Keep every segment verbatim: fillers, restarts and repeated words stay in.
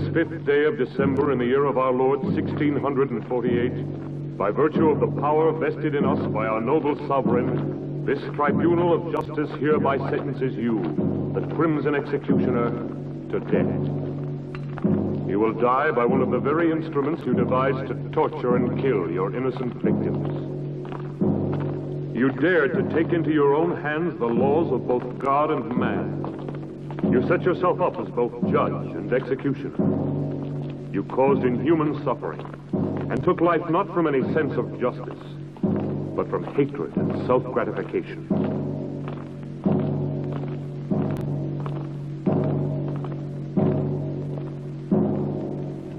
this fifth day of December in the year of our Lord, sixteen forty-eight, by virtue of the power vested in us by our noble sovereign, this tribunal of justice hereby sentences you, the Crimson Executioner, to death. You will die by one of the very instruments you devised to torture and kill your innocent victims. You dared to take into your own hands the laws of both God and man. You set yourself up as both judge and executioner. You caused inhuman suffering and took life not from any sense of justice, but from hatred and self-gratification.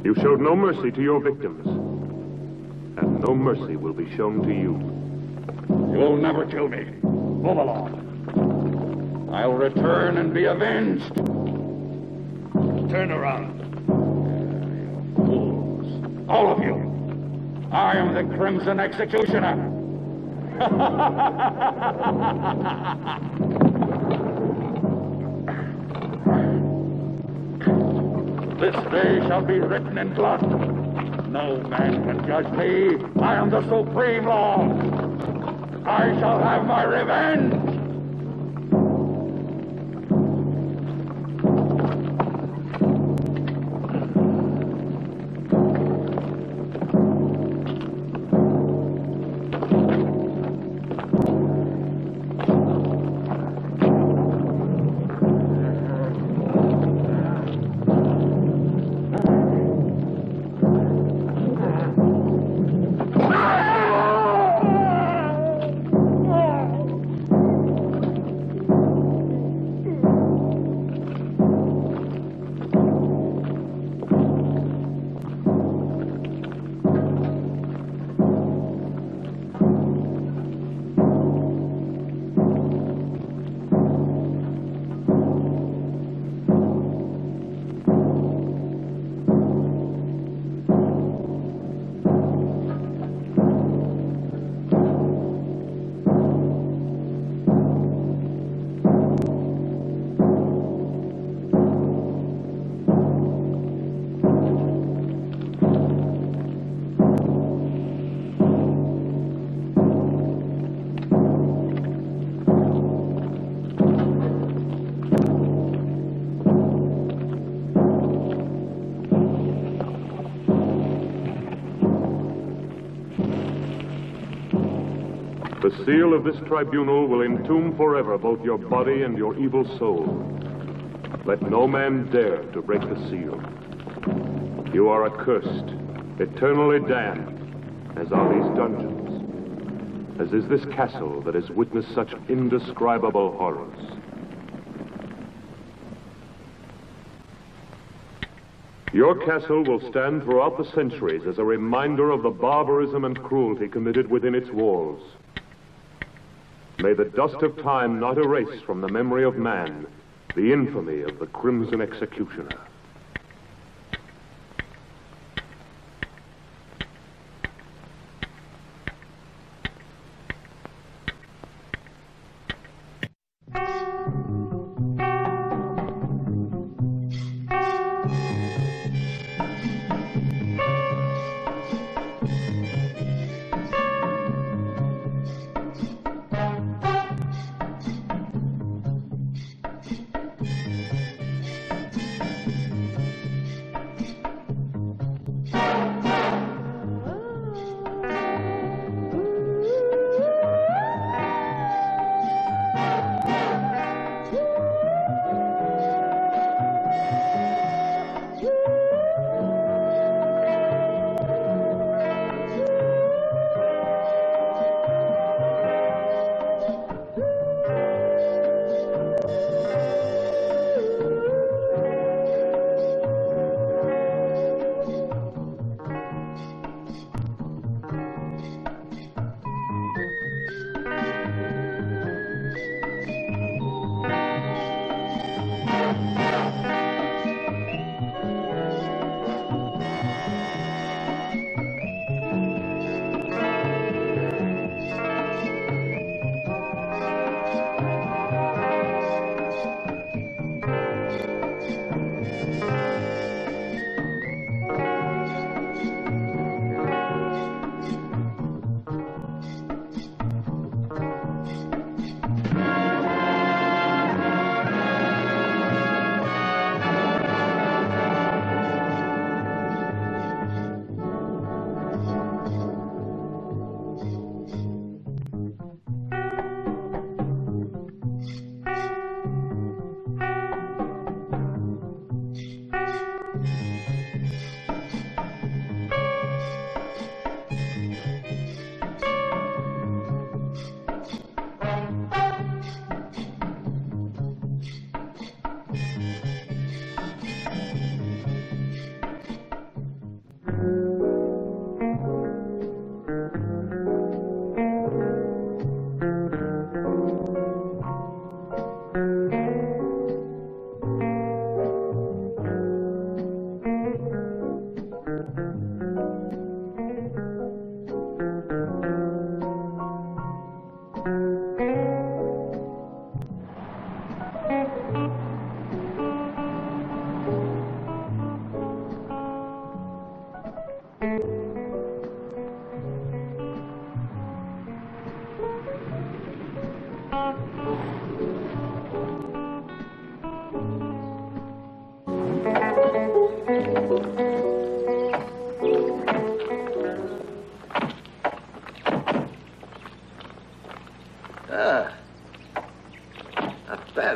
You showed no mercy to your victims, and no mercy will be shown to you. You'll never kill me. Move along. I'll return and be avenged. Turn around. Uh, you fools. All of you. I am the Crimson Executioner. This day shall be written in blood. No man can judge me. I am the supreme law. I shall have my revenge. The seal of this tribunal will entomb forever both your body and your evil soul. Let no man dare to break the seal. You are accursed, eternally damned, as are these dungeons, as is this castle that has witnessed such indescribable horrors. Your castle will stand throughout the centuries as a reminder of the barbarism and cruelty committed within its walls. May the dust of time not erase from the memory of man the infamy of the Crimson Executioner.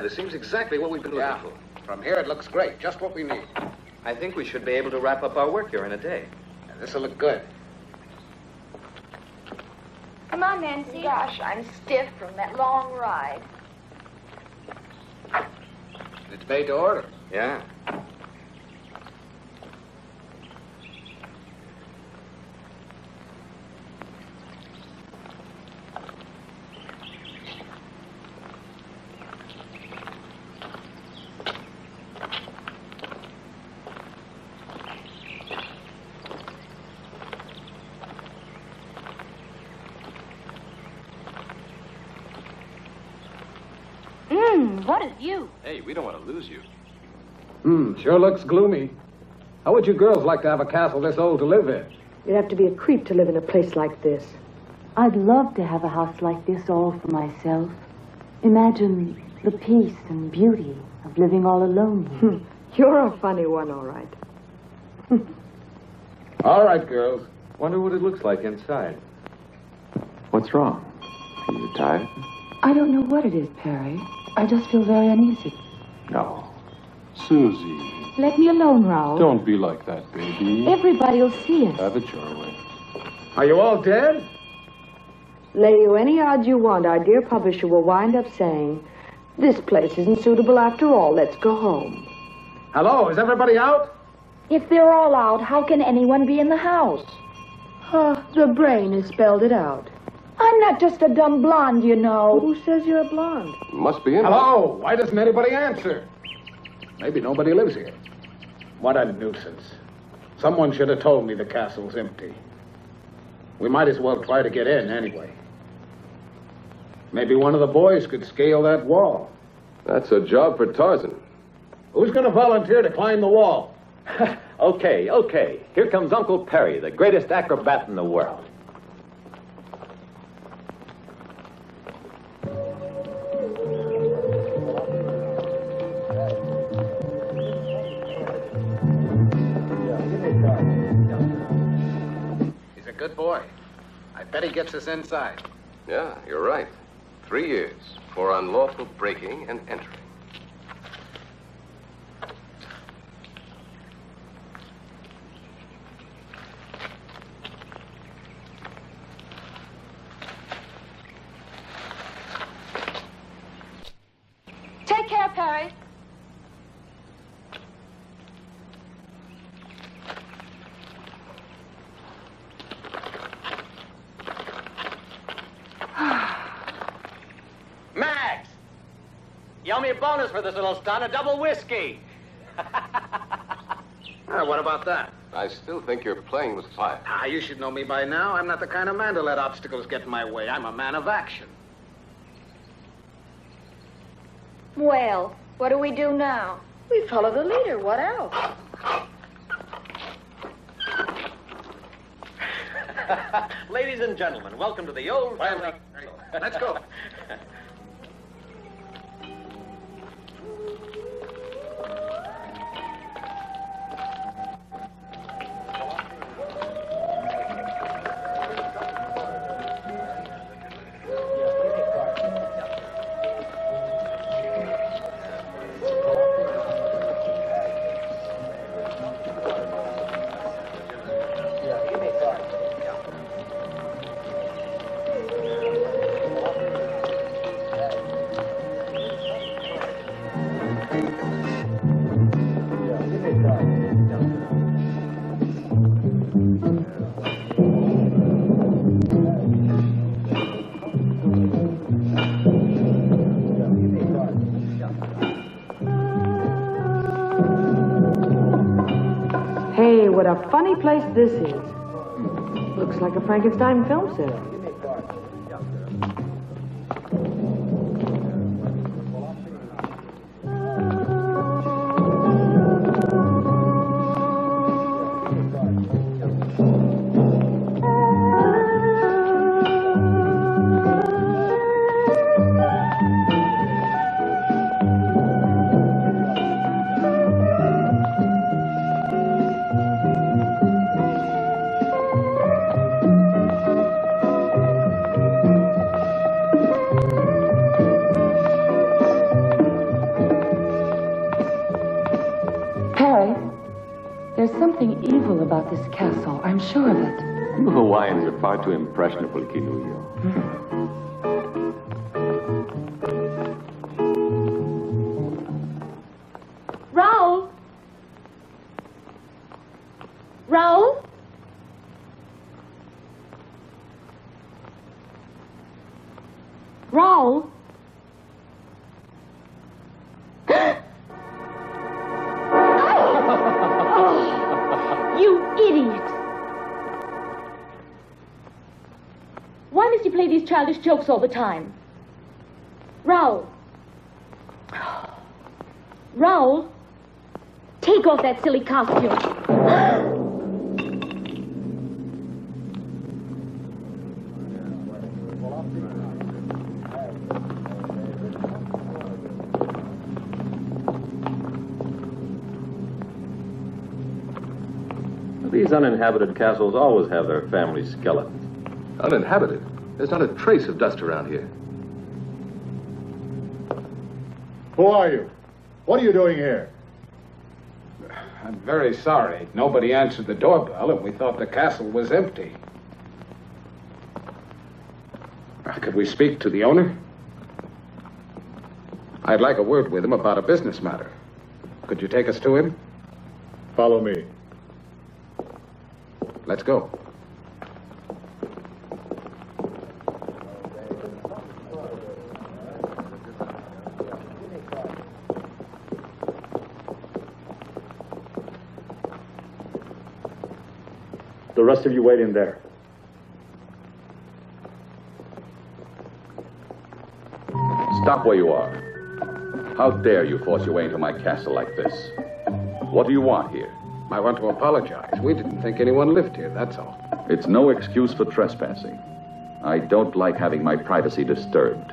This seems exactly what we've been looking yeah. for. From here, it looks great. Just what we need. I think we should be able to wrap up our work here in a day. Yeah, this'll look good. Come on, Nancy. Gosh, I'm stiff from that long ride. It's made to order. Yeah. What a view. Hey, we don't want to lose you. Hmm, sure looks gloomy. How would you girls like to have a castle this old to live in? You'd have to be a creep to live in a place like this. I'd love to have a house like this all for myself. Imagine the peace and beauty of living all alone here. You're a funny one, all right. All right, girls. Wonder what it looks like inside. What's wrong? Are you tired? I don't know what it is, Perry. I just feel very uneasy. No. Susie. Let me alone, Raoul. Don't be like that, baby. Everybody will see us. Have it your way. Are you all dead? Lay you any odds you want, our dear publisher will wind up saying, this place isn't suitable after all. Let's go home. Hello, is everybody out? If they're all out, how can anyone be in the house? Uh, the brain has spelled it out. I'm not just a dumb blonde, you know. Who says you're a blonde? Must be in. Hello? Why doesn't anybody answer? Maybe nobody lives here. What a nuisance. Someone should have told me the castle's empty. We might as well try to get in anyway. Maybe one of the boys could scale that wall. That's a job for Tarzan. Who's going to volunteer to climb the wall? Okay, okay. Here comes Uncle Perry, the greatest acrobat in the world. Good boy. I bet he gets us inside. Yeah, you're right. Three years for unlawful breaking and entering. Take care, Perry. Yummy bonus for this little stunt, a double whiskey. Well, what about that? I still think you're playing with fire. Ah, you should know me by now. I'm not the kind of man to let obstacles get in my way. I'm a man of action. Well, what do we do now? We follow the leader. What else? Ladies and gentlemen, welcome to the old family. Let's go. What a funny place this is. Looks like a Frankenstein film set. something evil about this castle, I'm sure of it. You Hawaiians are far too impressionable, Kinuyo. Childish jokes all the time. Raoul. Raoul, take off that silly costume. These uninhabited castles always have their family skeletons. Uninhabited? There's not a trace of dust around here. Who are you? What are you doing here? I'm very sorry. Nobody answered the doorbell, and we thought the castle was empty. Could we speak to the owner? I'd like a word with him about a business matter. Could you take us to him? Follow me. Let's go. The rest of you wait in there. Stop where you are. How dare you force your way into my castle like this? What do you want here? I want to apologize. We didn't think anyone lived here, that's all. It's no excuse for trespassing. I don't like having my privacy disturbed.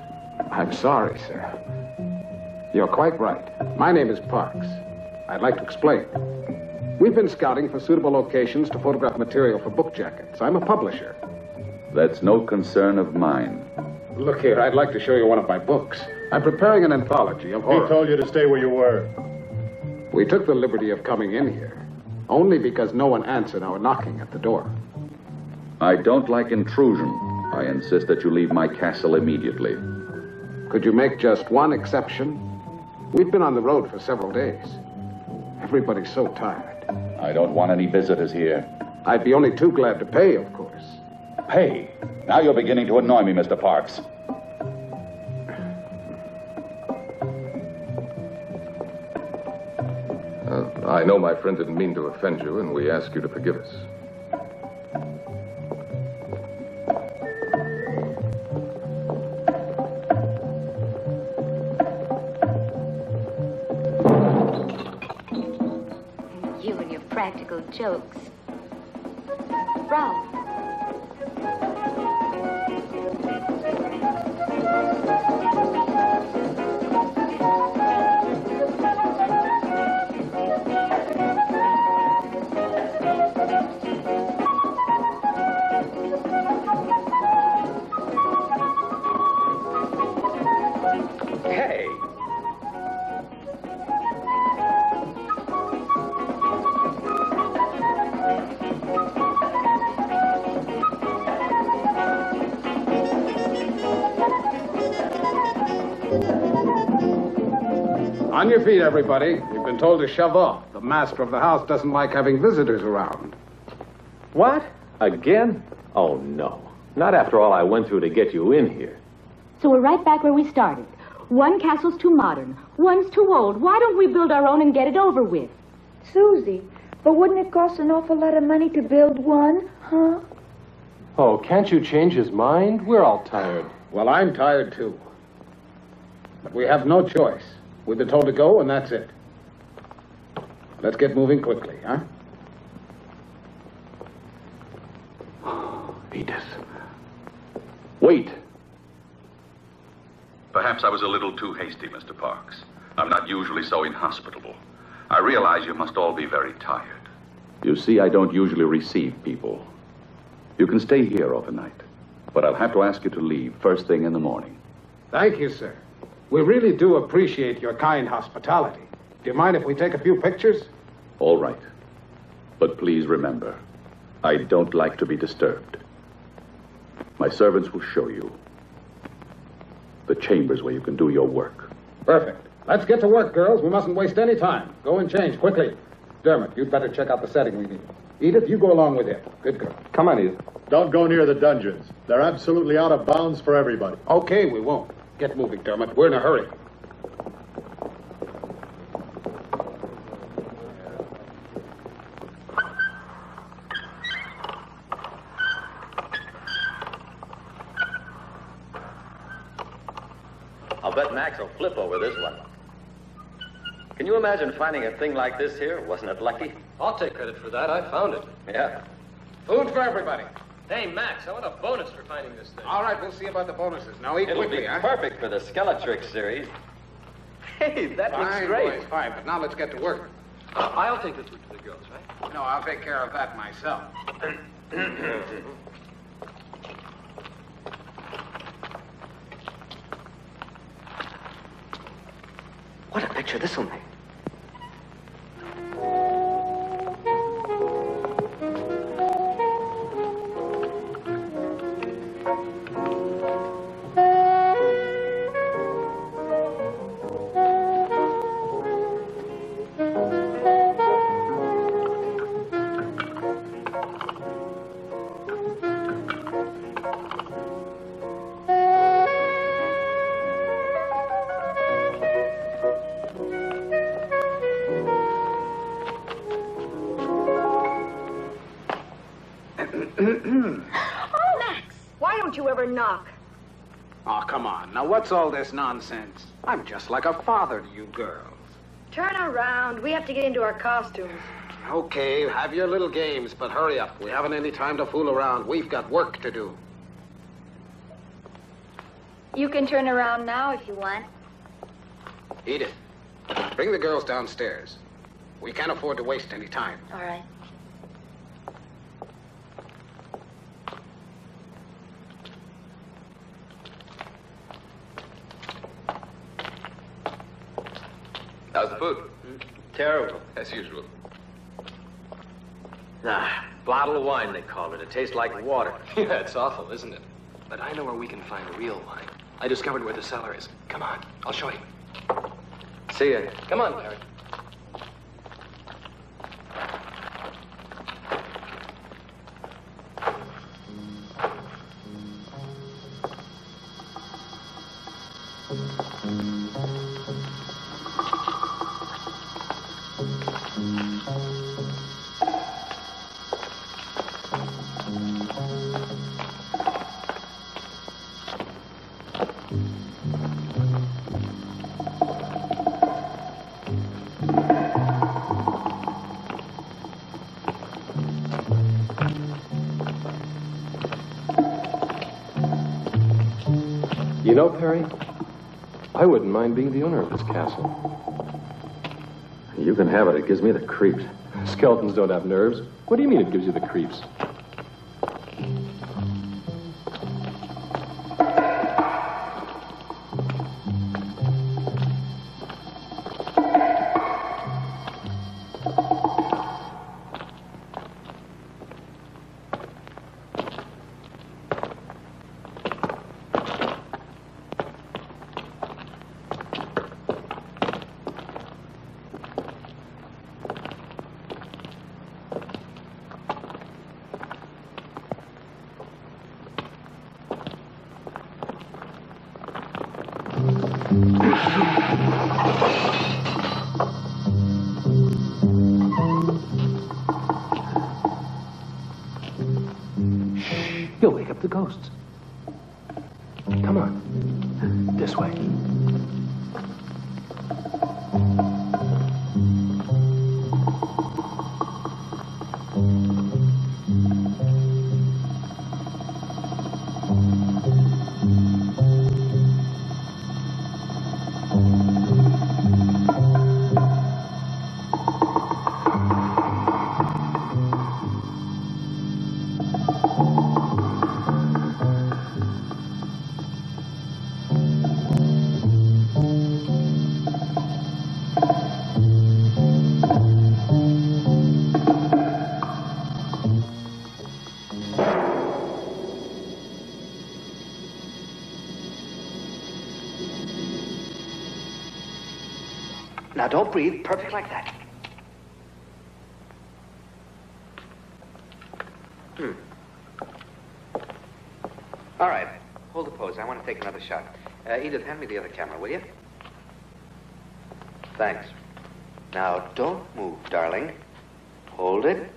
I'm sorry, sir. You're quite right. My name is Parks. I'd like to explain. We've been scouting for suitable locations to photograph material for book jackets. I'm a publisher. That's no concern of mine. Look here, I'd like to show you one of my books. I'm preparing an anthology of horror. Who told you to stay where you were? We took the liberty of coming in here, only because no one answered our knocking at the door. I don't like intrusion. I insist that you leave my castle immediately. Could you make just one exception? We've been on the road for several days. Everybody's so tired. I don't want any visitors here. I'd be only too glad to pay, of course. Pay? Now you're beginning to annoy me, Mister Parks. Uh, I know my friend didn't mean to offend you, and we ask you to forgive us. Jokes. Ralph. On your feet, everybody. You've been told to shove off. The master of the house doesn't like having visitors around. What? Again? Oh, no. Not after all I went through to get you in here. So we're right back where we started. One castle's too modern. One's too old. Why don't we build our own and get it over with? Susie, but wouldn't it cost an awful lot of money to build one, huh? Oh, can't you change his mind? We're all tired. Well, I'm tired, too. But we have no choice. We've been told to go, and that's it. Let's get moving quickly, huh? Edith. Wait. Perhaps I was a little too hasty, Mister Parks. I'm not usually so inhospitable. I realize you must all be very tired. You see, I don't usually receive people. You can stay here overnight, but I'll have to ask you to leave first thing in the morning. Thank you, sir. We really do appreciate your kind hospitality. Do you mind if we take a few pictures? All right. But please remember, I don't like to be disturbed. My servants will show you the chambers where you can do your work. Perfect. Let's get to work, girls. We mustn't waste any time. Go and change, quickly. Dermot, you'd better check out the setting we need. Edith, you go along with it. Good girl. Come on, Edith. Don't go near the dungeons. They're absolutely out of bounds for everybody. Okay, we won't. Get moving, Dermot. We're in a hurry. Flip over this one. Can you imagine finding a thing like this here? Wasn't it lucky? I'll take credit for that. I found it. Yeah. Food for everybody. Hey, Max, I want a bonus for finding this thing. All right, we'll see about the bonuses. Now eat It'll quickly, huh? Perfect for the Skeletrix series. Hey, that fine, looks great. Boys, fine, but now let's get to work. Uh, I'll take the food to the girls, right? No, I'll take care of that myself. What a picture this'll make. What's all this nonsense? I'm just like a father to you girls. Turn around. We have to get into our costumes. Okay, have your little games, but hurry up. We haven't any time to fool around. We've got work to do. You can turn around now if you want. Edith, bring the girls downstairs. We can't afford to waste any time. All right. How's the food? Hmm? Terrible, as usual. Ah, bottle of wine, they call it. It tastes like water. Yeah, it's awful, isn't it? But I know where we can find real wine. I discovered where the cellar is. Come on, I'll show you. See ya. Come on, Larry. You know, Perry, I wouldn't mind being the owner of this castle. You can have it. It gives me the creeps. Skeletons don't have nerves. What do you mean it gives you the creeps? Ghosts. Come on. This way. Now don't breathe. Perfect like that. Hmm. All right. Hold the pose. I want to take another shot. Uh, Edith, hand me the other camera, will you? Thanks. Now, don't move, darling. Hold it.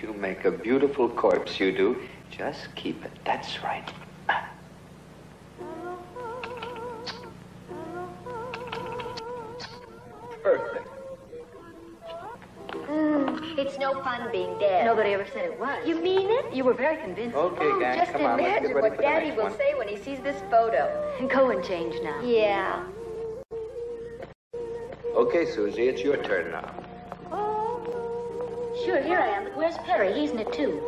You make a beautiful corpse, you do. Just keep it. That's right. Ah. Perfect. Mm, it's no fun being dead. Nobody ever said it was. You mean it? You were very convincing. Okay, oh, gang, just come on. Just imagine what Daddy will one. say when he sees this photo. Go and change now. Yeah. Okay, Susie, it's your turn now. Sure, here I am, but where's Perry? He's in it, too.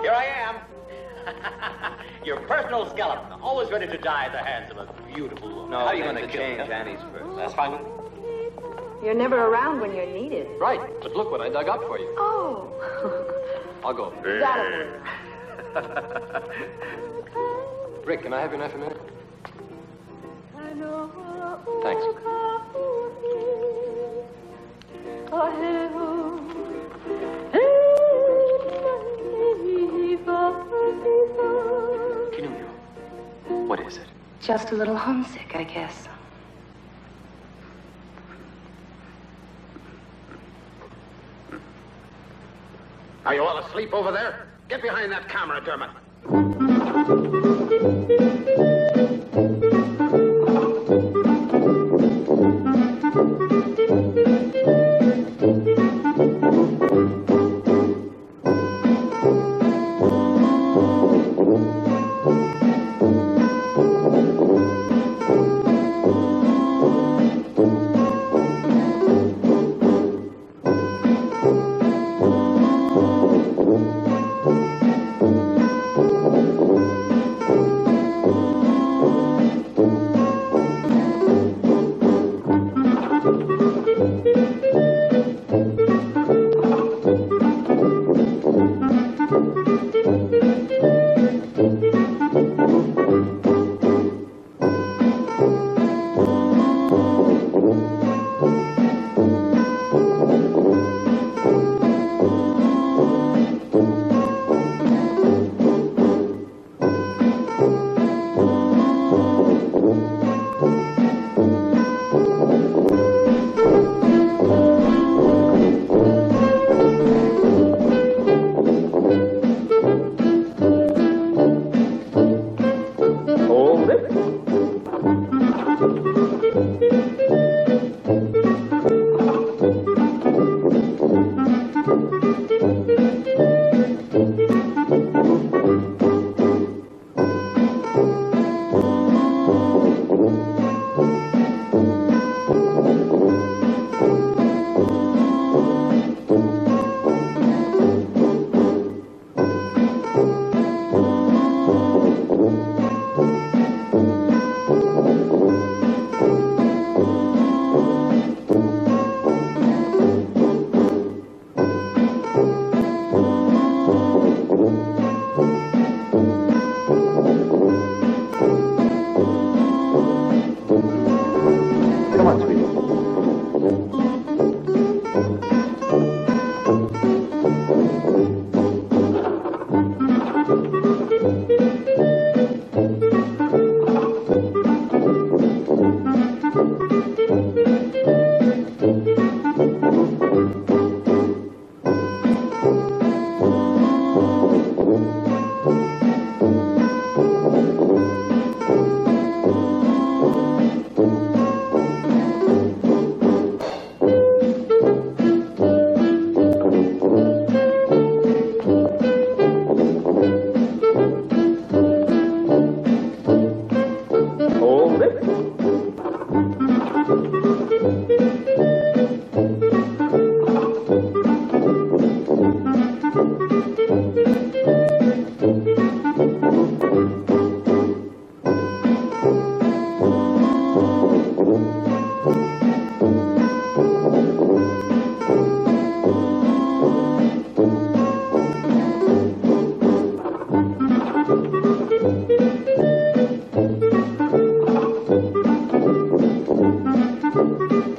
Here I am. Your personal skeleton, always ready to die at the hands of a beautiful woman. No, how are you going to change him? Annie's first. That's fine. You're never around when you're needed. Right, but look what I dug up for you. Oh. I'll go. Got it. Rick, can I have your knife a minute? Thanks. Kinumio, what is it? Just a little homesick, I guess. Are you all asleep over there? Get behind that camera, Dermot.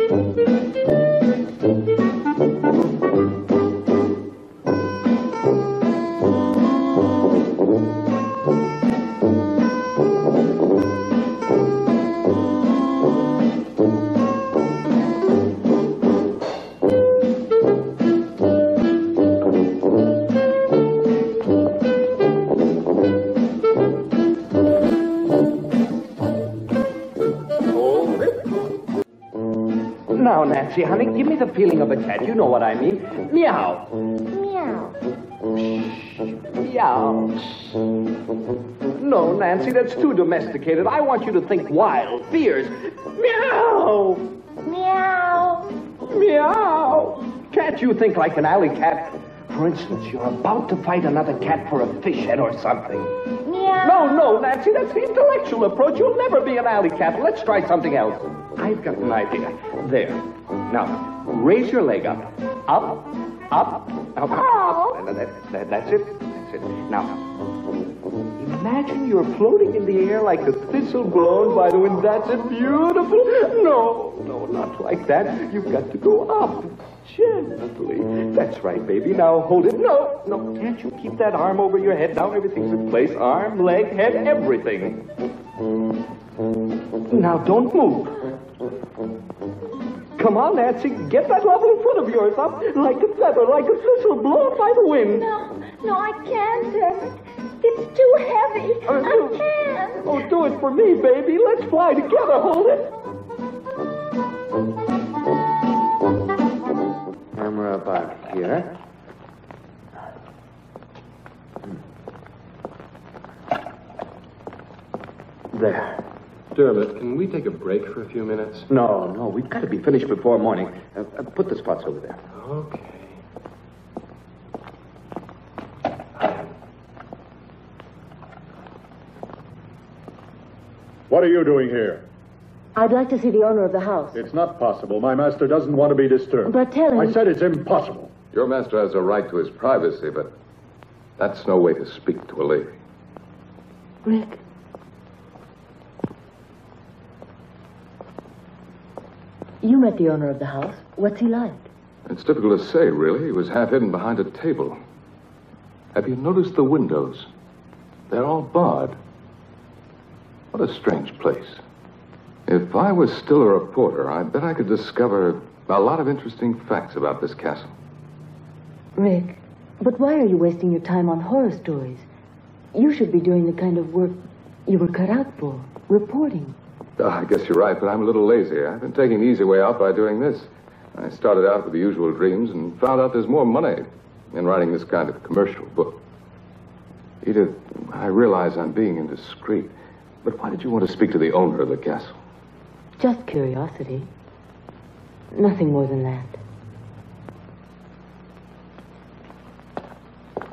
Thank you. now, Nancy, honey, give me the feeling of a cat. You know what I mean. Meow. Meow. Meow. No, Nancy, that's too domesticated. I want you to think wild, fierce. Meow. Meow. Meow. Can't you think like an alley cat? For instance, you're about to fight another cat for a fish head or something. Meow. No, no, Nancy, that's the intellectual approach. You'll never be an alley cat. Let's try something else. I've got an idea. There. Now, raise your leg up. Up, up, up. Oh. Up. That, that, that's it. That's it. Now, imagine you're floating in the air like a thistle blown by the wind. That's it. Beautiful. No, no, not like that. You've got to go up. Gently. That's right, baby. Now hold it. No, no. Can't you keep that arm over your head? Now everything's in place. Arm, leg, head, everything. Now don't move. Come on, Nancy. Get that lovely foot of yours up like a feather, like a thistle blown by the wind. No, no, I can't, Emmett. It's too heavy. Uh, I do, can't. Oh, do it for me, baby. Let's fly together. Hold it. We're about here. There. Dermot, can we take a break for a few minutes? No, no, we've got to be finished before morning. Uh, uh, put the spots over there. Okay. What are you doing here? I'd like to see the owner of the house. It's not possible. My master doesn't want to be disturbed. But tell him... I said it's impossible. Your master has a right to his privacy, but that's no way to speak to a lady. Rick. You met the owner of the house. What's he like? It's difficult to say, really. He was half hidden behind a table. Have you noticed the windows? They're all barred. What a strange place. If I was still a reporter, I bet I could discover a lot of interesting facts about this castle. Rick, but why are you wasting your time on horror stories? You should be doing the kind of work you were cut out for, reporting. Oh, I guess you're right, but I'm a little lazy. I've been taking the easy way out by doing this. I started out with the usual dreams and found out there's more money in writing this kind of commercial book. Edith, I realize I'm being indiscreet, but why did you want to speak to the owner of the castle? Just curiosity. Nothing more than that.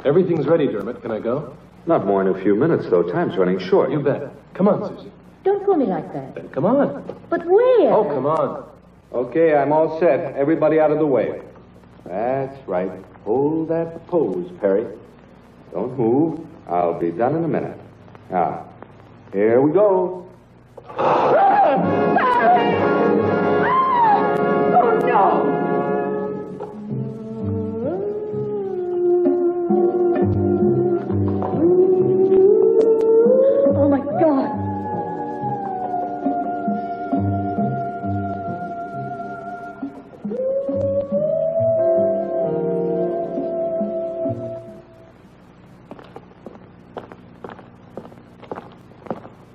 Everything's ready, Dermot. Can I go? Not more than a few minutes, though. Time's running short. You bet. Come on, come on. Susie. Don't pull me like that. Then come on. But where? Oh, come on. Okay, I'm all set. Everybody out of the way. That's right. Hold that pose, Perry. Don't move. I'll be done in a minute. Now, here we go. Oh, no! Oh, my God.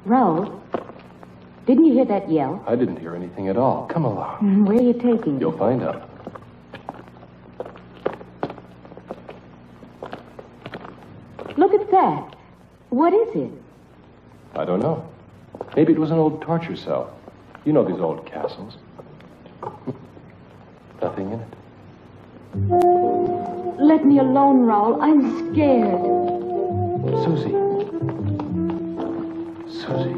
Raoul? Didn't you hear that yell? I didn't hear anything at all. Come along. Where are you taking me? You'll find out. Look at that. What is it? I don't know. Maybe it was an old torture cell. You know these old castles. Nothing in it. Let me alone, Raoul. I'm scared. Susie. Susie.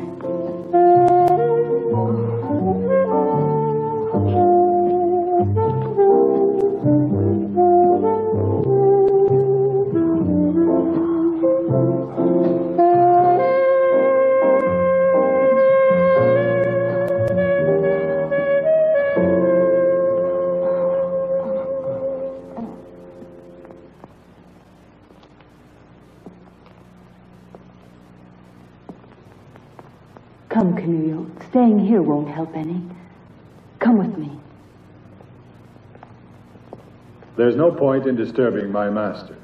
Staying here won't help any. Come with me. There's no point in disturbing my master.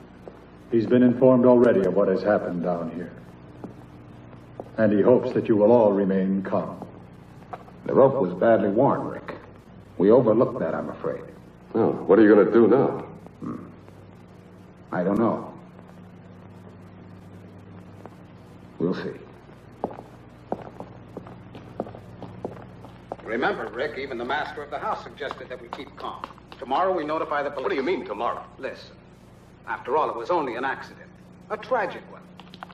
He's been informed already of what has happened down here. And he hopes that you will all remain calm. The rope was badly worn, Rick. We overlooked that, I'm afraid. Oh, what are you going to do now? Hmm. I don't know. We'll see. Remember, Rick, even the master of the house suggested that we keep calm. Tomorrow we notify the police. What do you mean, tomorrow? Listen. After all, it was only an accident. A tragic one,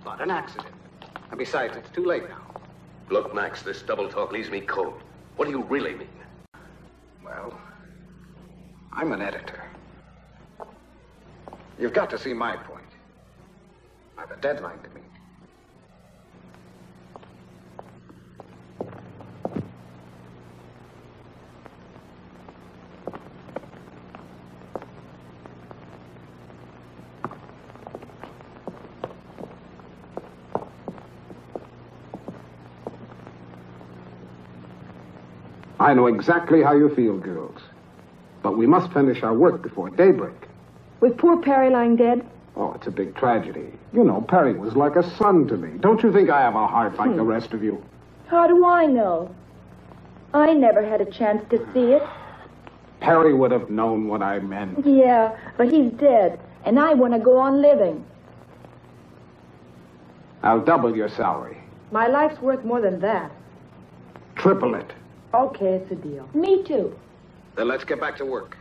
but an accident. And besides, it's too late now. Look, Max, this double talk leaves me cold. What do you really mean? Well, I'm an editor. You've got to see my point. I have a deadline to meet. I know exactly how you feel, girls. But we must finish our work before daybreak. With poor Perry lying dead? Oh, it's a big tragedy. You know, Perry was like a son to me. Don't you think I have a heart like hmm. the rest of you? How do I know? I never had a chance to see it. Perry would have known what I meant. Yeah, but he's dead, and I want to go on living. I'll double your salary. My life's worth more than that. Triple it. Okay, it's a deal. Me too. Then let's get back to work.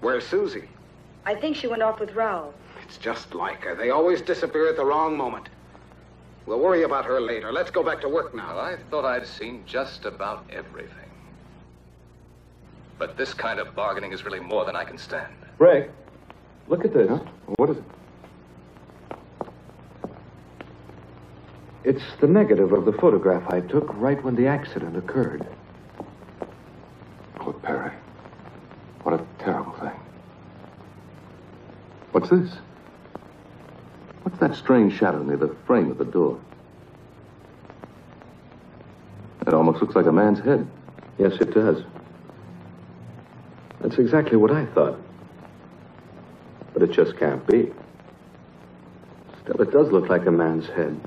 Where's Susie? I think she went off with Raoul. It's just like her. They always disappear at the wrong moment. We'll worry about her later. Let's go back to work now. Well, I thought I'd seen just about everything. But this kind of bargaining is really more than I can stand. Rick, look at this. Huh? What is it? It's the negative of the photograph I took right when the accident occurred. Oh, Perry. What a terrible thing. What's this? What's that strange shadow near the frame of the door? It almost looks like a man's head. Yes, it does. That's exactly what I thought. But it just can't be. Still, it does look like a man's head.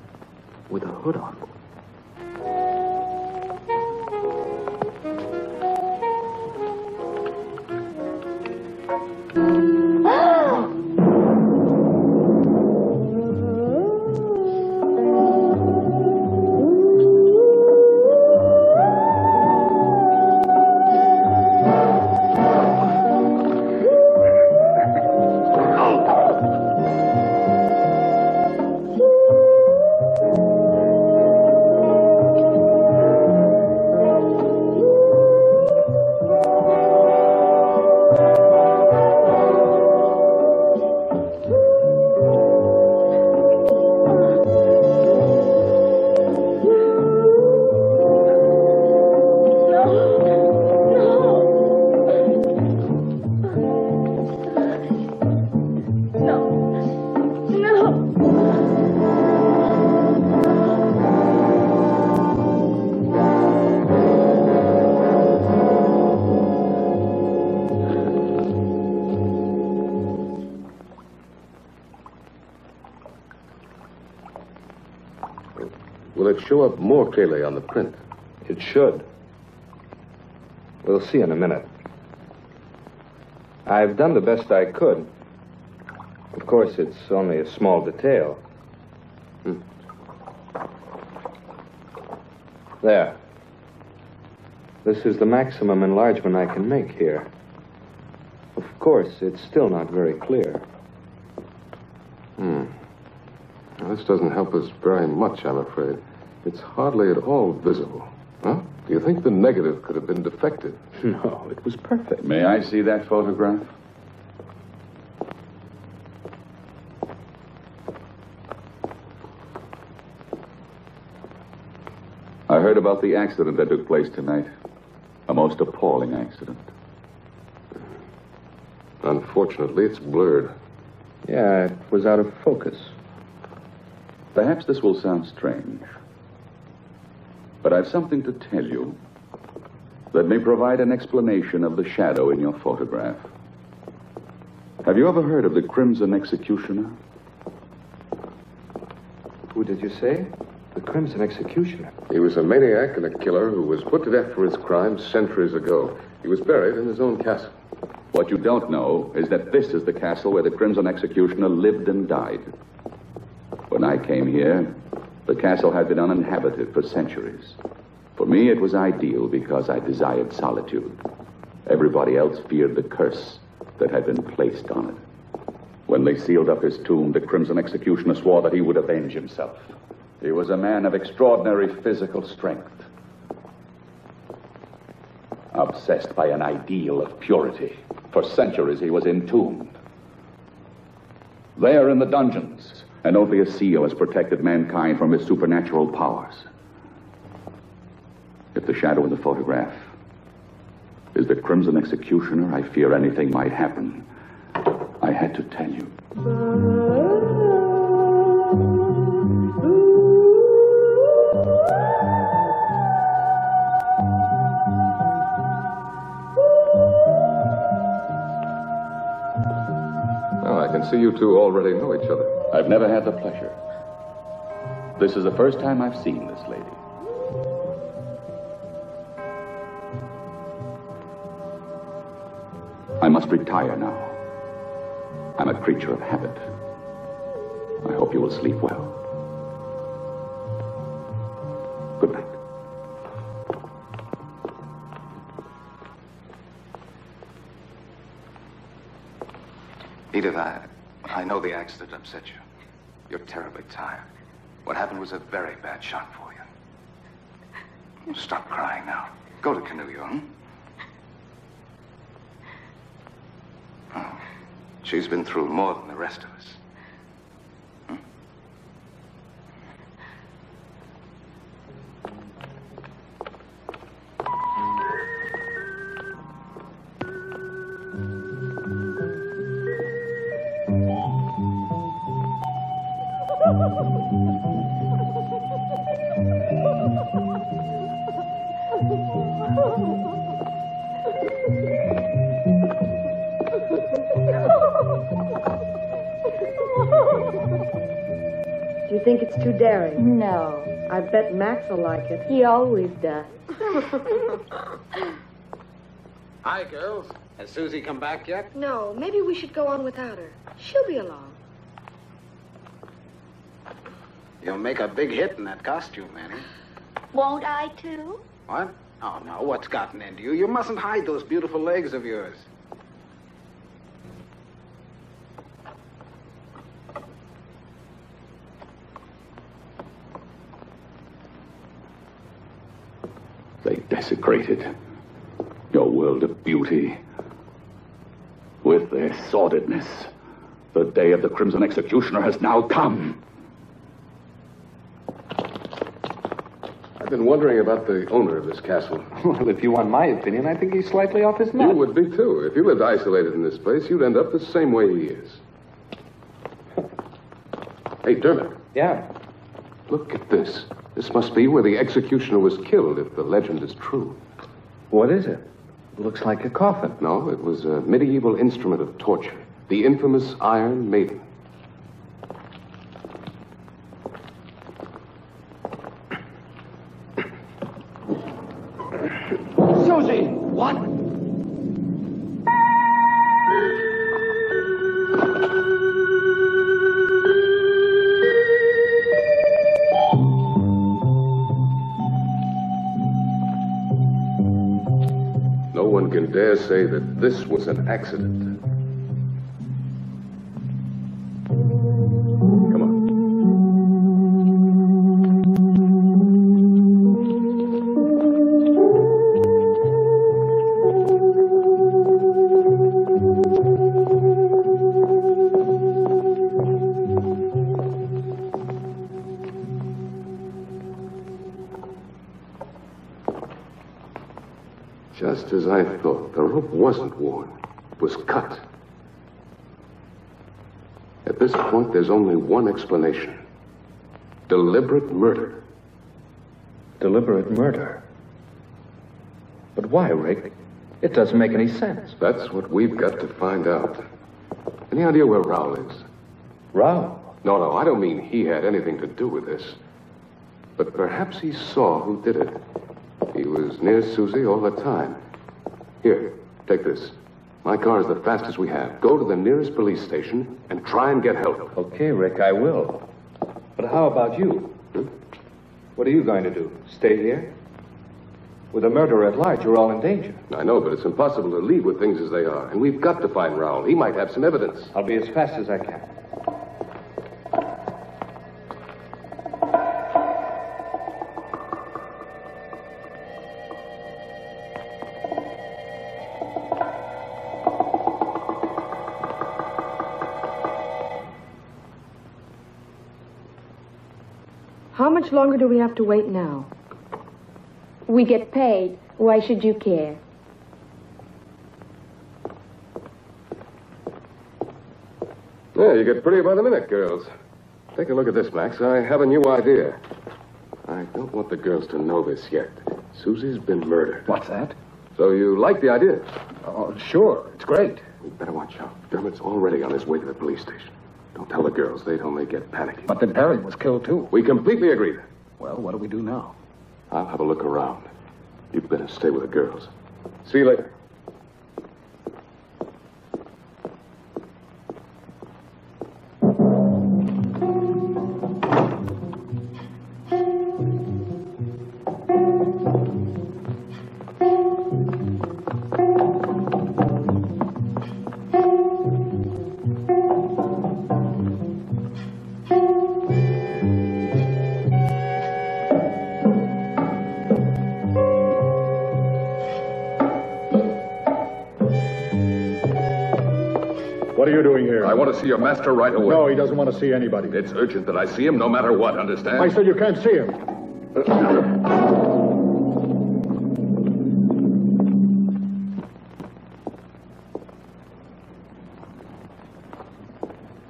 With a hood on. Show up more clearly on the print. It should. We'll see in a minute. I've done the best I could. Of course, it's only a small detail. Hmm. There. This is the maximum enlargement I can make here. Of course, it's still not very clear. Hmm. Now, this doesn't help us very much, I'm afraid. It's hardly at all visible. Huh? Do you think the negative could have been defective? No, it was perfect. May I see that photograph? I heard about the accident that took place tonight. A most appalling accident. Unfortunately, it's blurred. Yeah, it was out of focus. Perhaps this will sound strange. But I've something to tell you that may provide an explanation of the shadow in your photograph. Have you ever heard of the Crimson Executioner? Who did you say? The Crimson Executioner. He was a maniac and a killer who was put to death for his crimes centuries ago. He was buried in his own castle. What you don't know is that this is the castle where the Crimson Executioner lived and died. When I came here, the castle had been uninhabited for centuries. For me, it was ideal because I desired solitude. Everybody else feared the curse that had been placed on it. When they sealed up his tomb, the Crimson Executioner swore that he would avenge himself. He was a man of extraordinary physical strength, obsessed by an ideal of purity. For centuries, he was entombed. There in the dungeons, and only a seal has protected mankind from his supernatural powers. If the shadow in the photograph is the Crimson Executioner, I fear anything might happen. I had to tell you. I see you two already know each other. I've never had the pleasure. This is the first time I've seen this lady. I must retire now. I'm a creature of habit. I hope you will sleep well. Good night. Edith, I, I know the accident upset you. You're terribly tired. What happened was a very bad shot for you. Stop crying now. Go to Kanuyo, hmm? Oh, she's been through more than the rest of us. Too daring. No. I bet Max will like it. He always does. Hi, girls. Has Susie come back yet? No. Maybe we should go on without her. She'll be along. You'll make a big hit in that costume, Annie. Won't I, too? What? Oh, no. What's gotten into you? You mustn't hide those beautiful legs of yours. Desecrated your world of beauty with their sordidness. The day of the Crimson Executioner has now come. I've been wondering about the owner of this castle. Well, if you want my opinion, I think he's slightly off his nut. You would be, too. If you lived isolated in this place, you'd end up the same way he is. Hey, Dermot. Yeah? Look at this. This must be where the executioner was killed, if the legend is true. What is it? It looks like a coffin. No, it was a medieval instrument of torture. The infamous Iron Maiden. Susie! What? Dare say that this was an accident. Come on. Just as I thought. The rope wasn't worn, it was cut. At this point, there's only one explanation. Deliberate murder. Deliberate murder? But why, Rick? It doesn't make any sense. That's what we've got to find out. Any idea where Raoul is? Raoul? No, no, I don't mean he had anything to do with this. But perhaps he saw who did it. He was near Susie all the time. Here, take this. My car is the fastest we have. Go to the nearest police station and try and get help. Okay, Rick, I will. But how about you? Hmm? What are you going to do? Stay here? With a murderer at large, you're all in danger. I know, but it's impossible to leave with things as they are. And we've got to find Raoul. He might have some evidence. I'll be as fast as I can. How much longer do we have to wait now? We get paid. Why should you care? Yeah, you get prettier by the minute, girls. Take a look at this, Max. I have a new idea. I don't want the girls to know this yet. Susie's been murdered. What's that? So you like the idea? Oh, sure. It's great. We'd better watch out. Dermot's already on his way to the police station. Don't tell the girls. They'd only get panicky. But then Harry was killed, too. We completely agree. Well, what do we do now? I'll have a look around. You'd better stay with the girls. See you later. What are you doing here? I want to see your master right away. No, he doesn't want to see anybody. It's urgent that I see him no matter what, understand? I said you can't see him.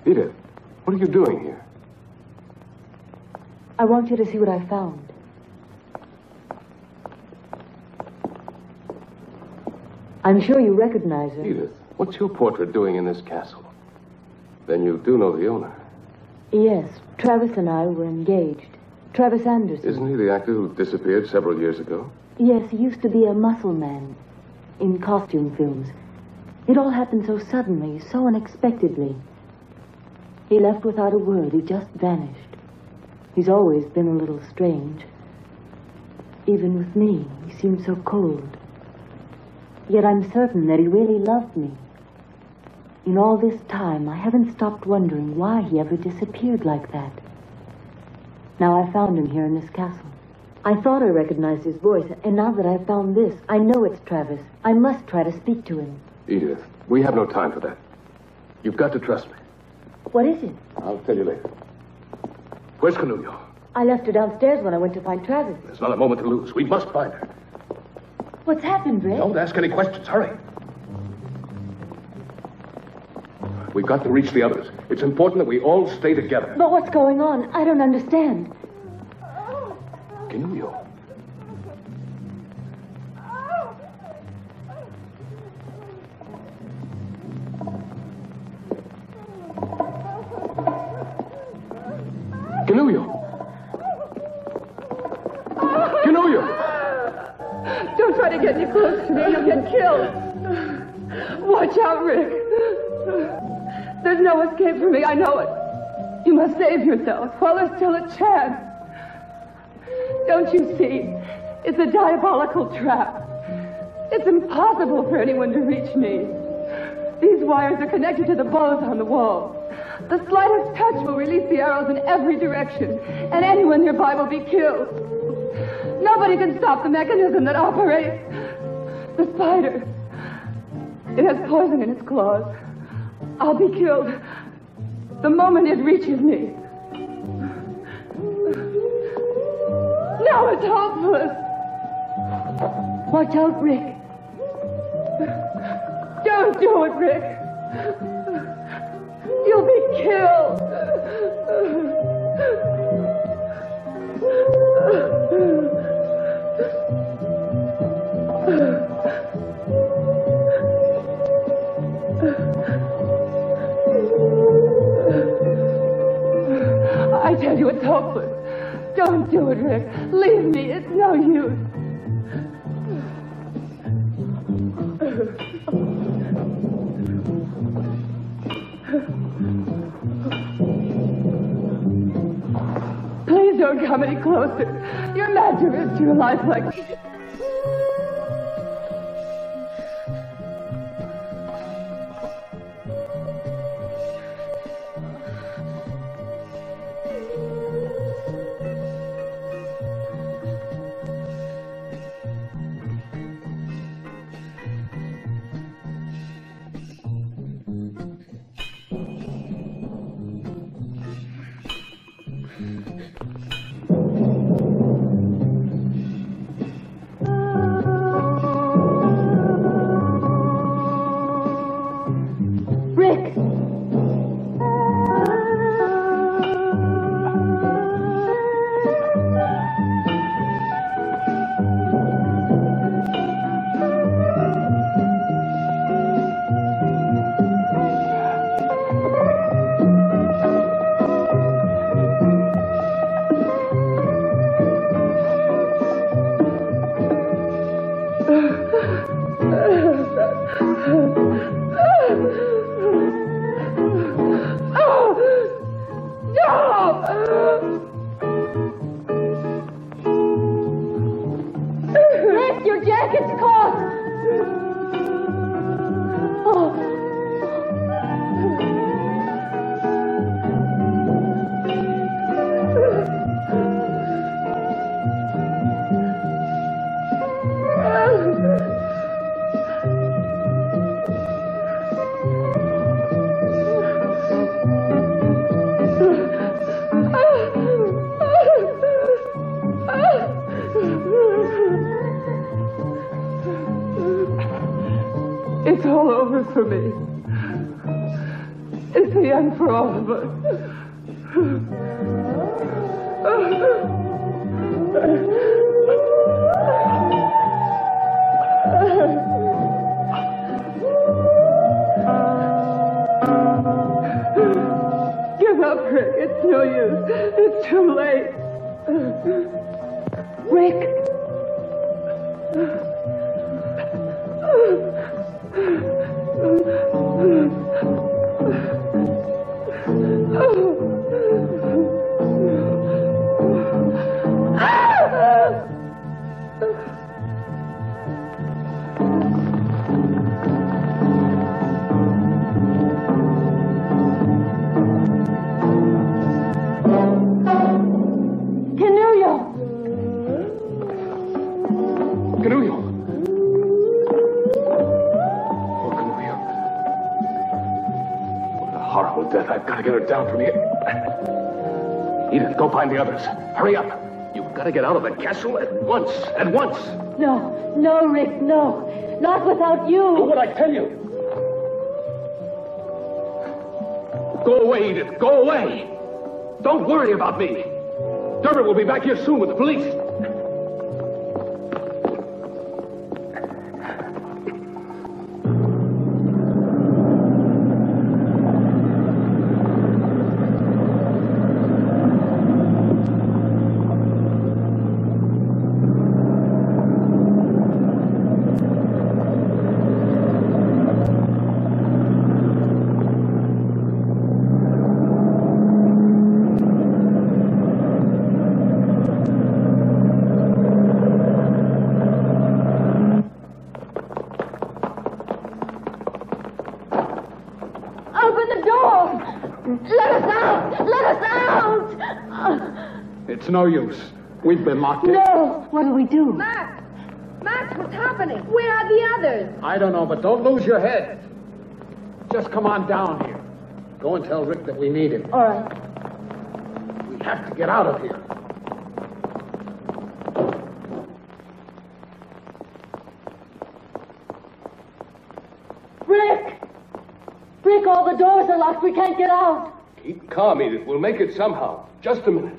Edith, what are you doing here? I want you to see what I found. I'm sure you recognize it. Edith. What's your portrait doing in this castle? Then you do know the owner. Yes, Travis and I were engaged. Travis Anderson. Isn't he the actor who disappeared several years ago? Yes, he used to be a muscle man in costume films. It all happened so suddenly, so unexpectedly. He left without a word. He just vanished. He's always been a little strange. Even with me, he seemed so cold. Yet I'm certain that he really loved me. In all this time, I haven't stopped wondering why he ever disappeared like that. Now I found him here in this castle. I thought I recognized his voice, and now that I've found this, I know it's Travis. I must try to speak to him. Edith, we have no time for that. You've got to trust me. What is it? I'll tell you later. Where's Canullo? I left her downstairs when I went to find Travis. There's not a moment to lose. We must find her. What's happened, Rick? Don't ask any questions. Hurry. We've got to reach the others. It's important that we all stay together. But what's going on? I don't understand. Canullo. Watch out, Rick. There's no escape for me, I know it. You must save yourself while there's still a chance. Don't you see? It's a diabolical trap. It's impossible for anyone to reach me. These wires are connected to the bows on the wall. The slightest touch will release the arrows in every direction, and anyone nearby will be killed. Nobody can stop the mechanism that operates. The spider. It has poison in its claws. I'll be killed the moment it reaches me. Now it's hopeless. Watch out, Rick. Don't do it, Rick. You'll be killed. I tell you, it's hopeless. Don't do do it, Rick. Leave me. It's no use. Please don't come any closer. Your magic is too lifelike. It's all over for me. It's the end for all of us. Give up, Rick. It's no use. It's too late. Rick. Down from here. Edith, go find the others. Hurry up. You've got to get out of that castle at once. At once. No. No, Rick, no. Not without you. Do what I tell you. Go away, Edith. Go away. Don't worry about me. Dermot will be back here soon with the police. It's no use. We've been locked in. No! What do we do? Max! Max, what's happening? Where are the others? I don't know, but don't lose your head. Just come on down here. Go and tell Rick that we need him. All right. We have to get out of here. Rick! Rick, all the doors are locked. We can't get out. Keep calm, Edith. We'll make it somehow. Just a minute.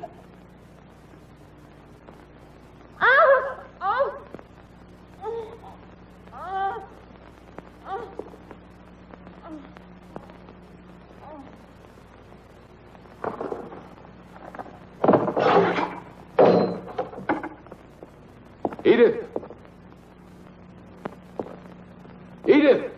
Edith! Edith!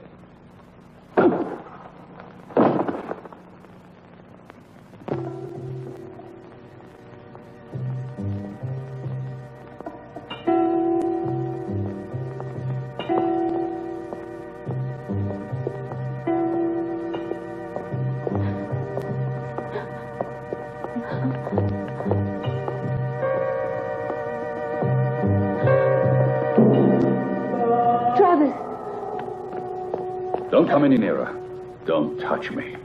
Don't come any nearer. Don't touch me.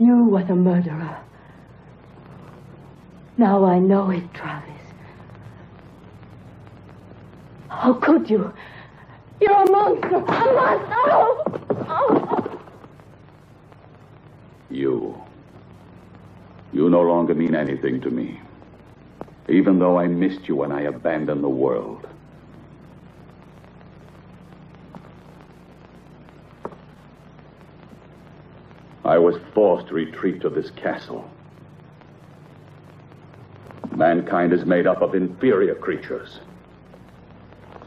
You were the murderer. Now I know it, Travis. How could you? You're a monster! A monster! Oh! Oh! You. You no longer mean anything to me. Even though I missed you when I abandoned the world. I was forced to retreat to this castle. Mankind is made up of inferior creatures,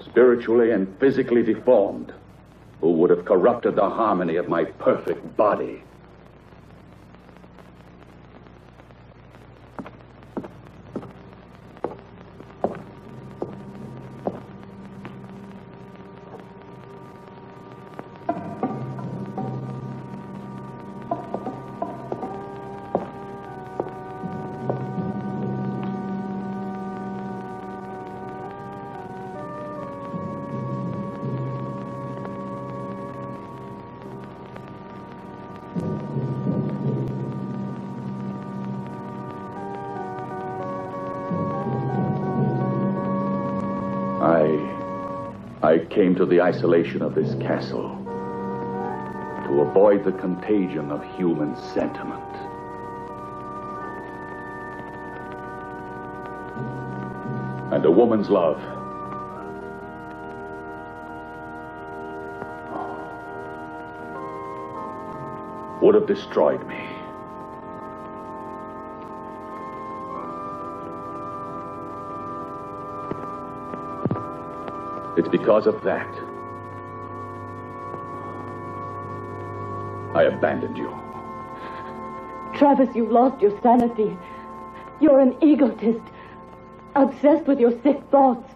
spiritually and physically deformed, who would have corrupted the harmony of my perfect body. I came to the isolation of this castle to avoid the contagion of human sentiment. And a woman's love. Would have destroyed me. It's because of that I abandoned you. Travis, you've lost your sanity. You're an egotist, obsessed with your sick thoughts.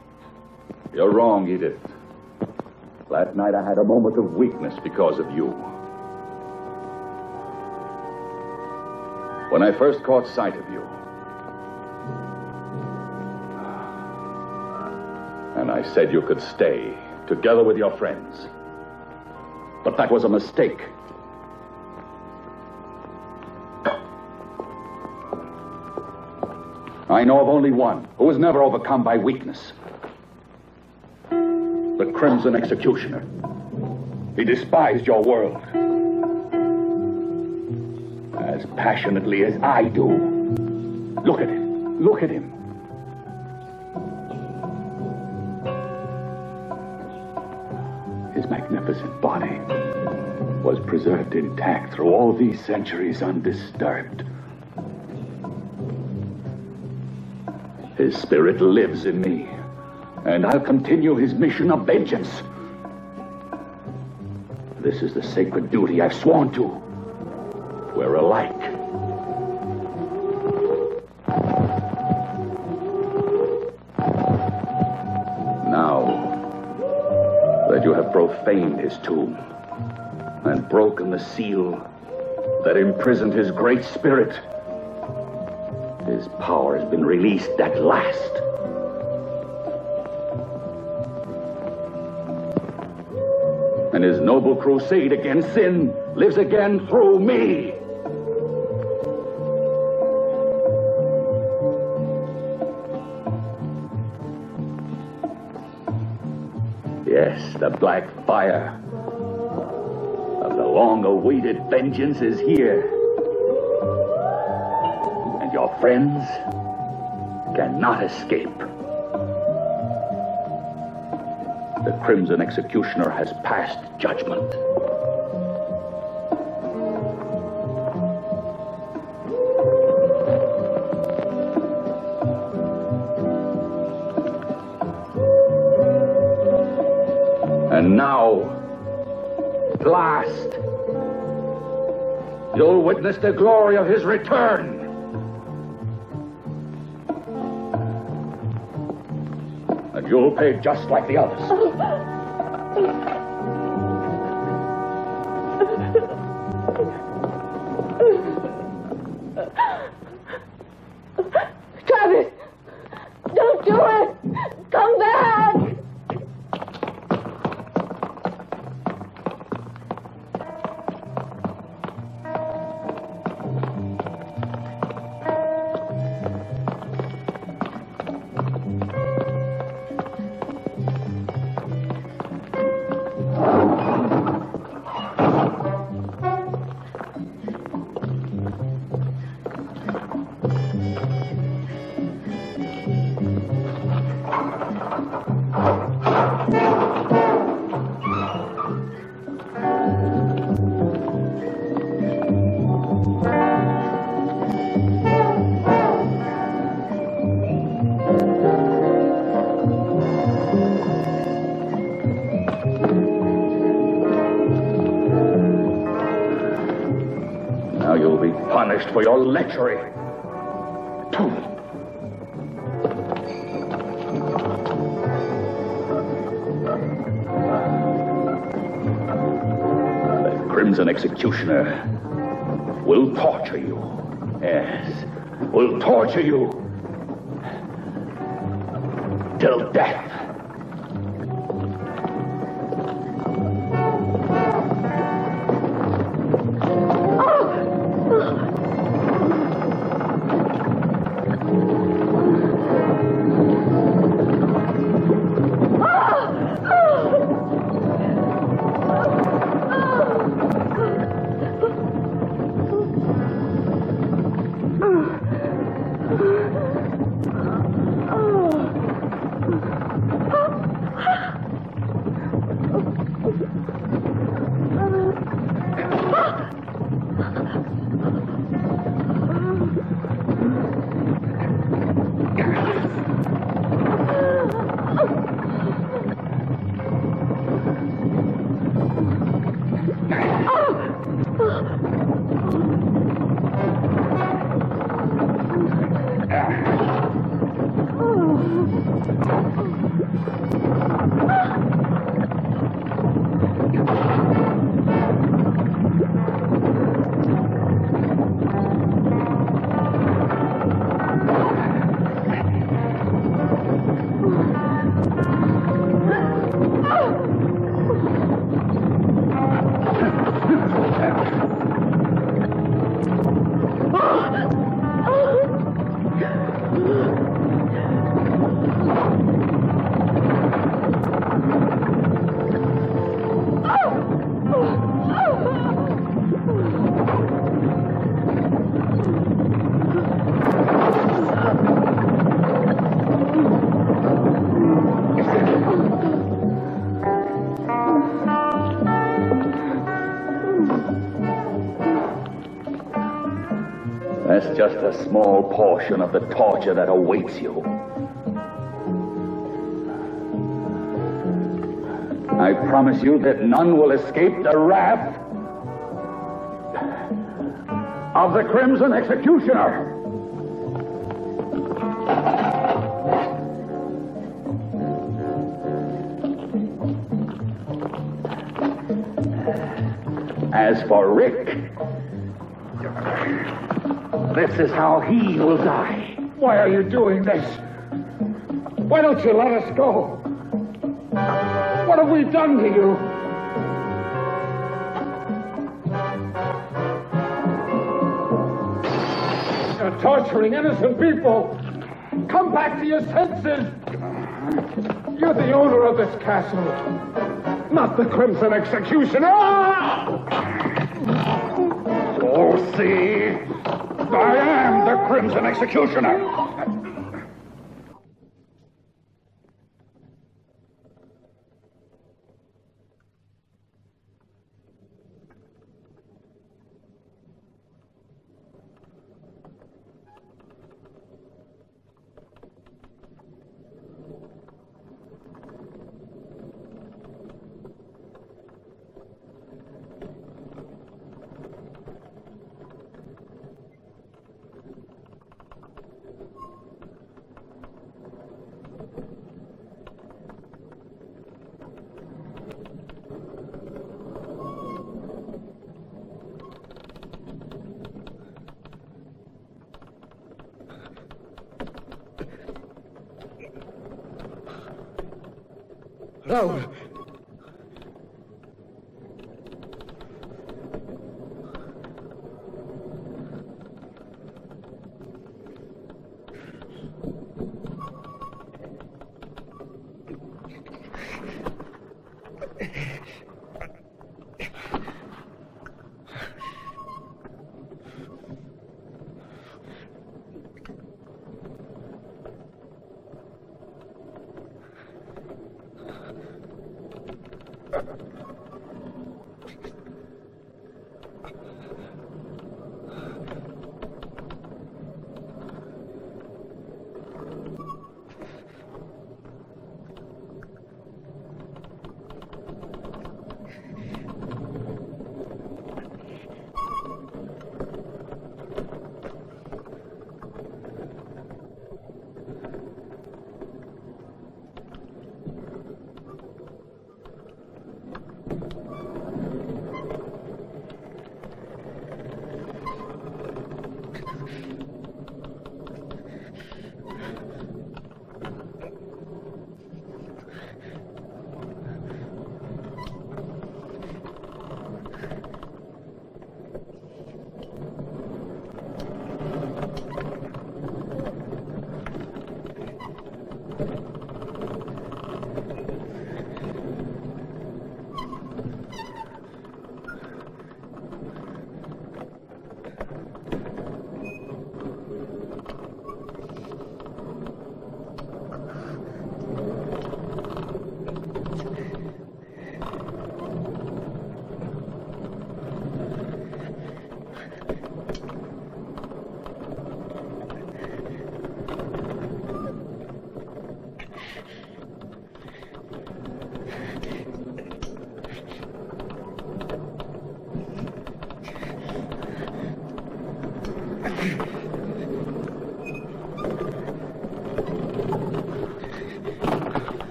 You're wrong, Edith. Last night I had a moment of weakness because of you. When I first caught sight of you, and I said you could stay, together with your friends. But that was a mistake. I know of only one who was never overcome by weakness. The Crimson Executioner. He despised your world. As passionately as I do. Look at him. Look at him. His magnificent body was preserved intact through all these centuries undisturbed. His spirit lives in me, and I'll continue his mission of vengeance. This is the sacred duty I've sworn to. We're alike. You have profaned his tomb and broken the seal that imprisoned his great spirit. His power has been released at last. And his noble crusade against sin lives again through me. Yes, the black fire of the long-awaited vengeance is here. And your friends cannot escape. The Crimson Executioner has passed judgment. And now, at last, you'll witness the glory of his return. And you'll pay just like the others. Travis, don't do it. Come back. Punished for your lechery. The Crimson Executioner will torture you. Yes, will torture you till death. That's just a small portion of the torture that awaits you. I promise you that none will escape the wrath of the Crimson Executioner. As for Rick, this is how he will die. Why are you doing this? Why don't you let us go? What have we done to you? You're torturing innocent people. Come back to your senses. You're the owner of this castle, not the Crimson Executioner. You'll see. I am the Crimson Executioner! No!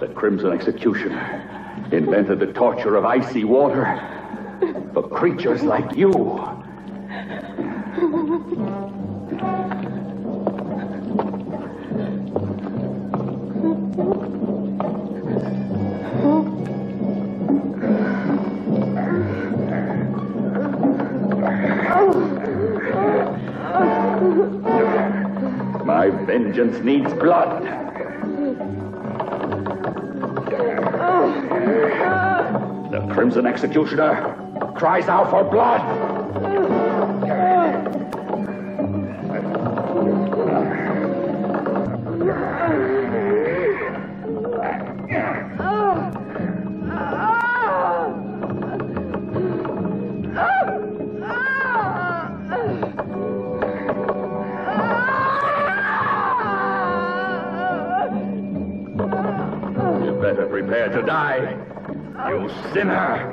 The Crimson Executioner invented the torture of icy water for creatures like you. My vengeance needs blood. The Crimson Executioner cries out for blood! You better prepare to die! You sinner!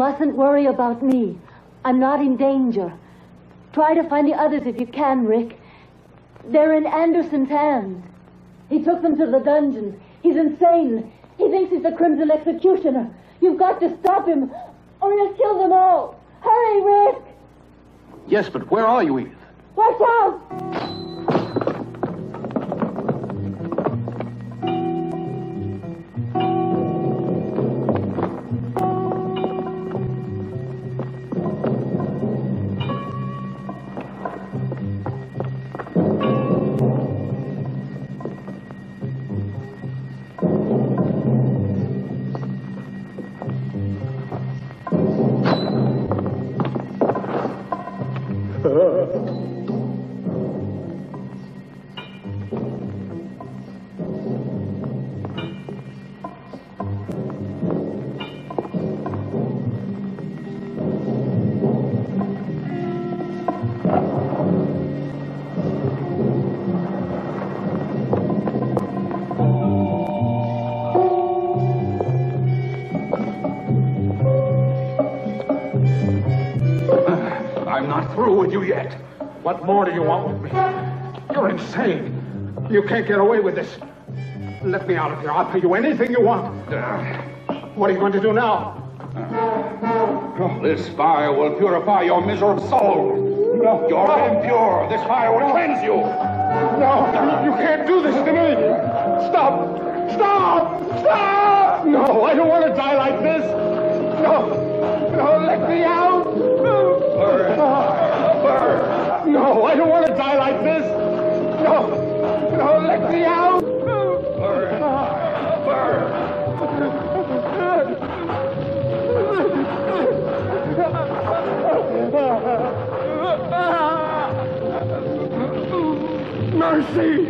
Mustn't worry about me. I'm not in danger. Try to find the others if you can, Rick. They're in Anderson's hands. He took them to the dungeon. He's insane. He thinks he's the Crimson Executioner. You've got to stop him, or he'll kill them all. Hurry, Rick! Yes, but where are you, Edith? Watch out! What more do you want with me? You're insane. You can't get away with this. Let me out of here. I'll pay you anything you want. Uh, what are you going to do now? Uh, this fire will purify your miserable soul. No. You're no. impure. This fire will cleanse you. No, you can't do this to me. Stop. Stop. Stop. No, I don't want to die like this. No. No, let me out. Burn. Burn. No, I don't want to die like this. No, no, let me out. Burn, burn. Mercy.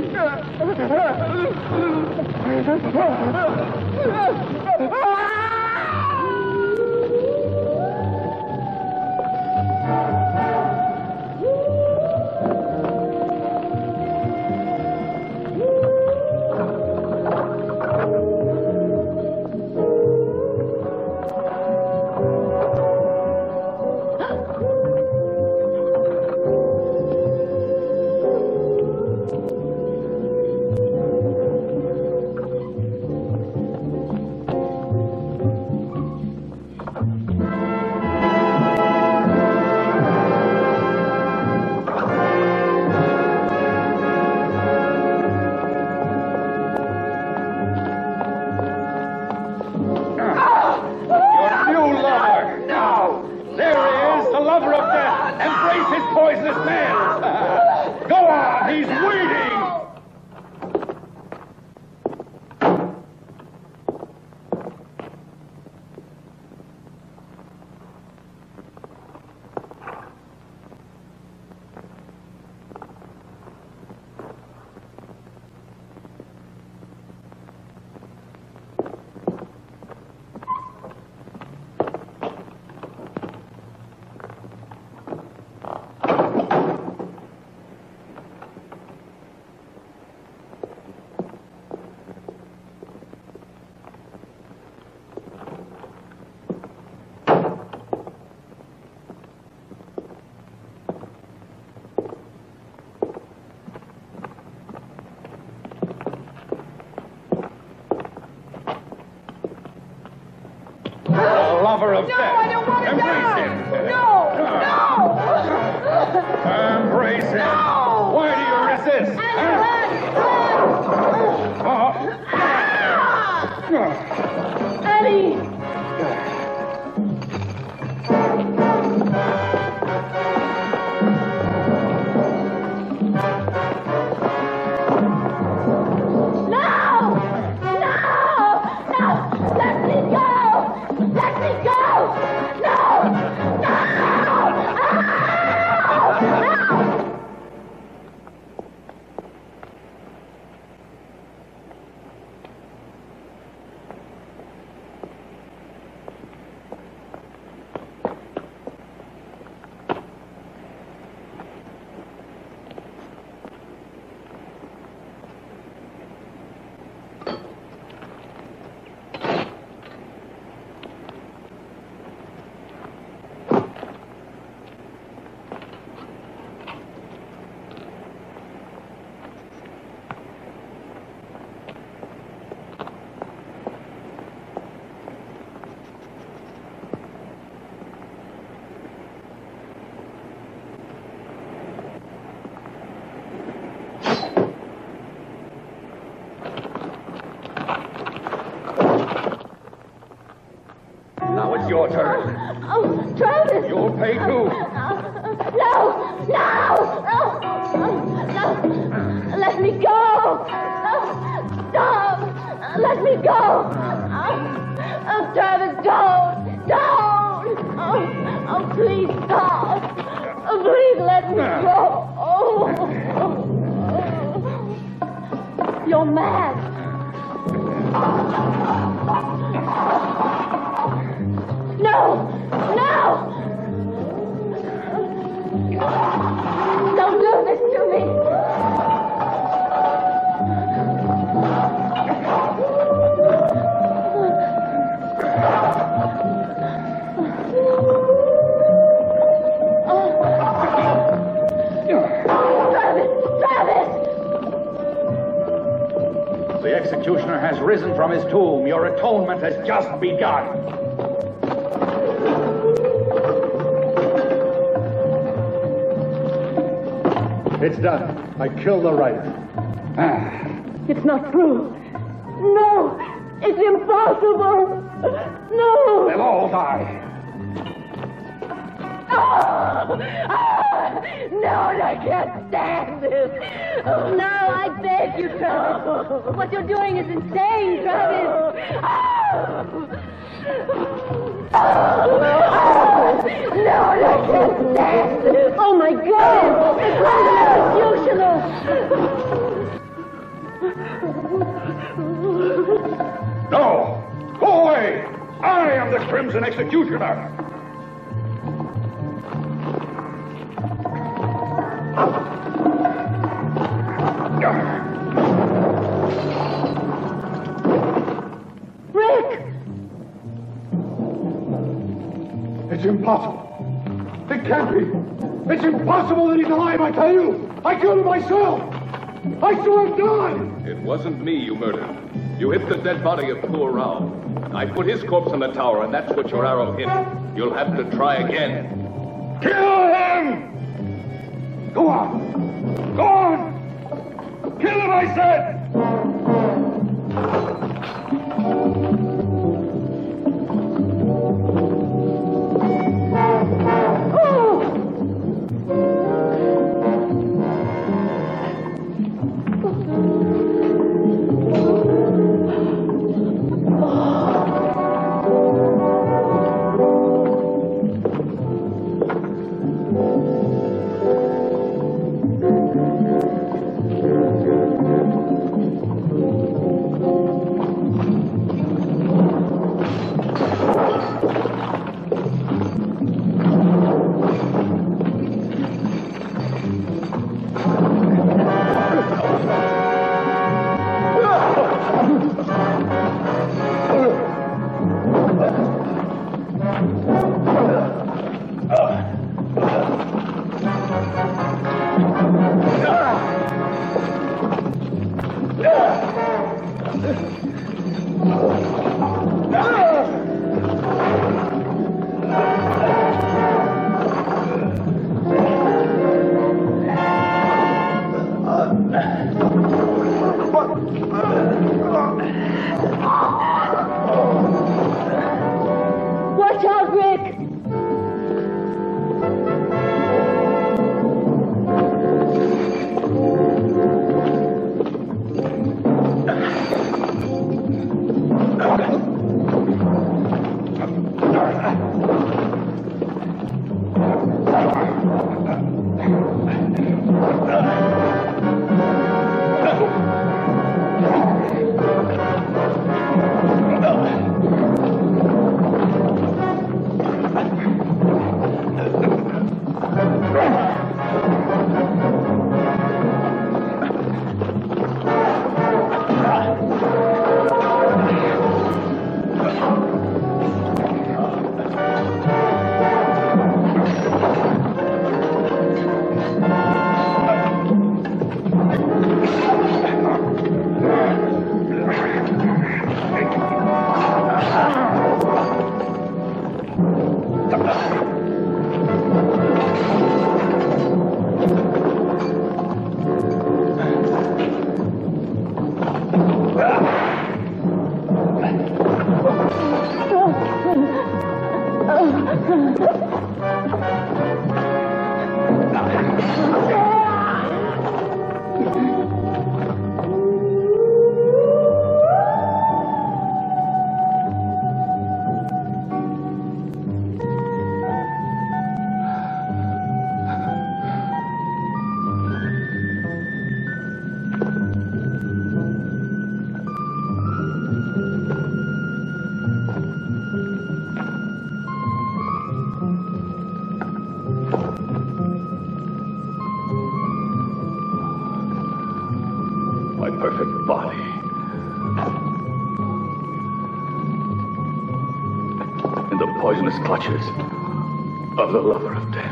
lover of no, death. No, I don't want to die. Embrace him. No, no. Embrace him. No. Why do you resist? I can't. Oh. Ah. Eddie. Your turn. Oh, oh, Travis! You'll pay too. No! No! No! No! Let me go! No! Stop! Let me go! Oh, oh, Travis, don't! Don't! Oh, oh, please stop! Oh, please let me go! Oh. You're mad! No! No! Don't do this to me! Travis! Travis! The executioner has risen from his tomb. Your atonement has just begun. It's done. I killed the writer. Ah. It's not true. No! It's impossible! No! They'll all die. Oh! Oh! No, I can't stand this. Oh, no, I beg you, Travis. What you're doing is insane, Travis. Oh! Oh! Oh! No, I can't stand this. Oh, my God. Oh. No! Go away! I am the Crimson Executioner! Rick! It's impossible. It can't be. It's impossible that he's alive, I tell you! I killed him myself! I saw him die! It wasn't me you murdered. You hit the dead body of poor Rao. I put his corpse in the tower, and that's what your arrow hit. You'll have to try again. Kill him! Go on! Go on! Kill him, I said! Watch out, Rick! Clutches of the lover of death.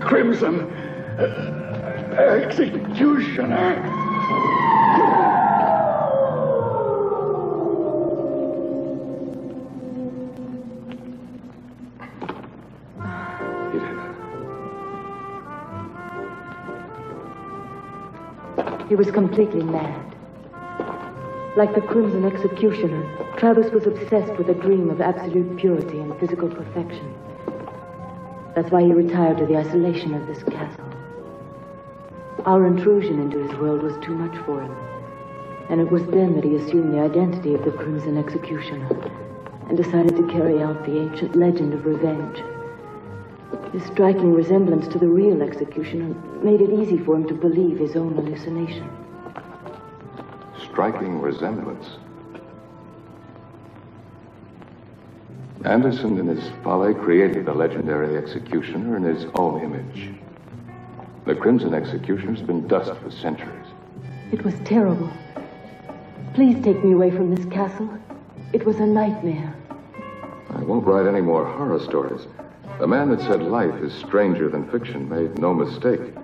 Crimson Executioner. He was completely mad. Like the Crimson Executioner, Travis was obsessed with a dream of absolute purity and physical perfection. That's why he retired to the isolation of this castle. Our intrusion into his world was too much for him. And it was then that he assumed the identity of the Crimson Executioner and decided to carry out the ancient legend of revenge. His striking resemblance to the real executioner made it easy for him to believe his own hallucination. Striking resemblance? Anderson, in his folly, created the legendary executioner in his own image. The Crimson Executioner's been dust for centuries. It was terrible. Please take me away from this castle. It was a nightmare. I won't write any more horror stories. The man that said life is stranger than fiction made no mistake.